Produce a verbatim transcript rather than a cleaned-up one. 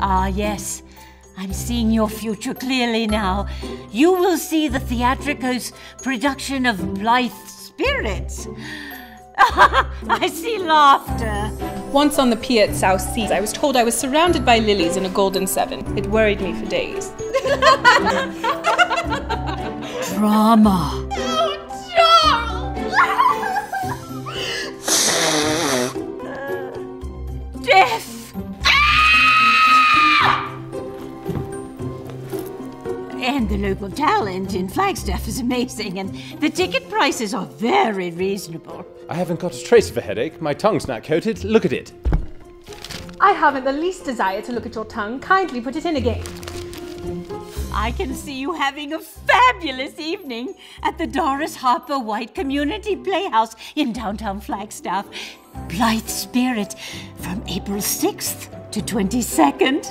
Ah, yes. I'm seeing your future clearly now. You will see the Theatrikos production of Blithe Spirit. I see laughter. Once on the pier at South Seas, I was told I was surrounded by lilies in a golden seven. It worried me for days. Drama. Oh, Charles! Death. And the local talent in Flagstaff is amazing, and the ticket prices are very reasonable. I haven't got a trace of a headache. My tongue's not coated. Look at it. I haven't the least desire to look at your tongue. Kindly put it in again. I can see you having a fabulous evening at the Doris Harper White Community Playhouse in downtown Flagstaff. Blithe Spirit from April sixth to twenty-second.